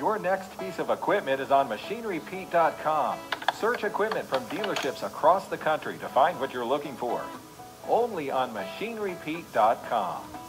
your next piece of equipment is on MachineryPete.com. Search equipment from dealerships across the country to find what you're looking for. Only on MachineryPete.com.